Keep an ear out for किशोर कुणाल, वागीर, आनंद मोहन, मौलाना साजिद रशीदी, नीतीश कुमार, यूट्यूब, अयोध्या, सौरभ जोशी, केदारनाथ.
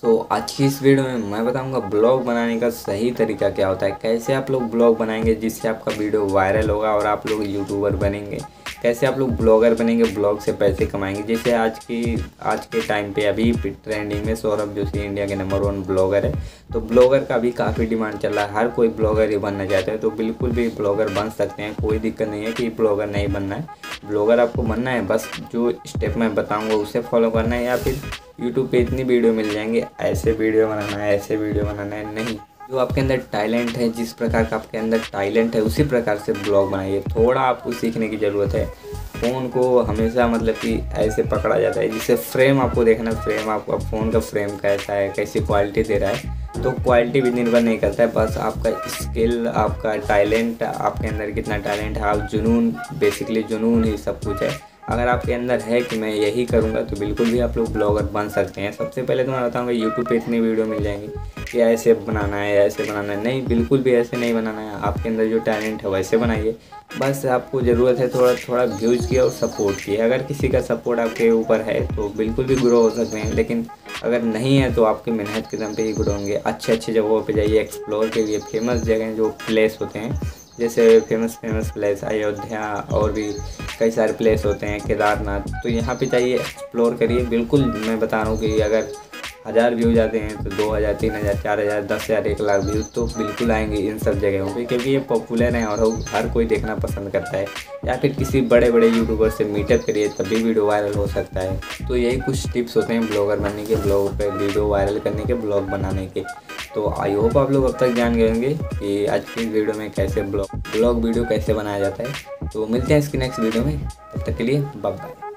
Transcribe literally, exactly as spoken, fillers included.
सो so, आज की इस वीडियो में मैं बताऊंगा ब्लॉग बनाने का सही तरीका क्या होता है, कैसे आप लोग ब्लॉग बनाएंगे जिससे आपका वीडियो वायरल होगा और आप लोग यूट्यूबर बनेंगे, कैसे आप लोग ब्लॉगर बनेंगे, ब्लॉग से पैसे कमाएंगे। जैसे आज की आज के टाइम पे अभी ट्रेंडिंग में सौरभ जोशी इंडिया के नंबर वन ब्लॉगर है, तो ब्लॉगर का भी काफ़ी डिमांड चल रहा है। हर कोई ब्लॉगर ही बनना चाहता है, तो बिल्कुल भी ब्लॉगर बन सकते हैं, कोई दिक्कत नहीं है कि ब्लॉगर नहीं बनना है। ब्लॉगर आपको बनना है, बस जो स्टेप मैं बताऊँगा उसे फॉलो करना है, या फिर यूट्यूब पे इतनी वीडियो मिल जाएंगे, ऐसे वीडियो बनाना है, ऐसे वीडियो बनाना है, नहीं। जो आपके अंदर टैलेंट है, जिस प्रकार का आपके अंदर टैलेंट है उसी प्रकार से ब्लॉग बनाइए। थोड़ा आपको सीखने की ज़रूरत है। फ़ोन को हमेशा मतलब कि ऐसे पकड़ा जाता है, जिससे फ्रेम आपको देखना, फ्रेम आपको फ़ोन का फ्रेम कैसा है, कैसी क्वालिटी दे रहा है, तो क्वालिटी भी निर्भर नहीं करता है, बस आपका स्किल, आपका टैलेंट, आपके अंदर कितना टैलेंट है, आप जुनून, बेसिकली जुनून ही सब कुछ है। अगर आपके अंदर है कि मैं यही करूंगा, तो बिल्कुल भी आप लोग ब्लॉगर बन सकते हैं। सबसे पहले तो मैं बताऊंगा यूट्यूब पे इतनी वीडियो मिल जाएंगी कि ऐसे बनाना है, ऐसे बनाना है, नहीं, बिल्कुल भी ऐसे नहीं बनाना है। आपके अंदर जो टैलेंट है वैसे बनाइए, बस आपको ज़रूरत है थोड़ा थोड़ा व्यूज़ की और सपोर्ट की। अगर किसी का सपोर्ट आपके ऊपर है तो बिल्कुल भी ग्रो हो सकते हैं, लेकिन अगर नहीं है तो आपकी मेहनत के दम पे ही ग्रो होंगे। अच्छे अच्छे जगहों पर जाइए एक्सप्लोर के लिए, फेमस जगह जो प्लेस होते हैं, जैसे फेमस फेमस प्लेस अयोध्या और भी कई सारे प्लेस होते हैं, केदारनाथ, तो यहाँ पे जाइए एक्सप्लोर करिए। बिल्कुल मैं बता रहा हूँ कि अगर हज़ार व्यू जाते हैं तो दो हज़ार तीन हज़ार चार हज़ार दस हज़ार एक लाख व्यू तो बिल्कुल आएंगे इन सब जगहों पे, क्योंकि ये पॉपुलर हैं और हर कोई देखना पसंद करता है। या फिर किसी बड़े बड़े यूट्यूबर से मीटअप करिए, तभी वीडियो वायरल हो सकता है। तो यही कुछ टिप्स होते हैं ब्लॉगर बनने के, ब्लॉग पर वीडियो वायरल करने के, ब्लॉग बनाने के। तो आई होप आप लोग अब तक जान गए होंगे कि आज की वीडियो में कैसे ब्लॉग ब्लॉग वीडियो कैसे बनाया जाता है। तो मिलते हैं इसके नेक्स्ट वीडियो में, तब तक के लिए बाय बाय।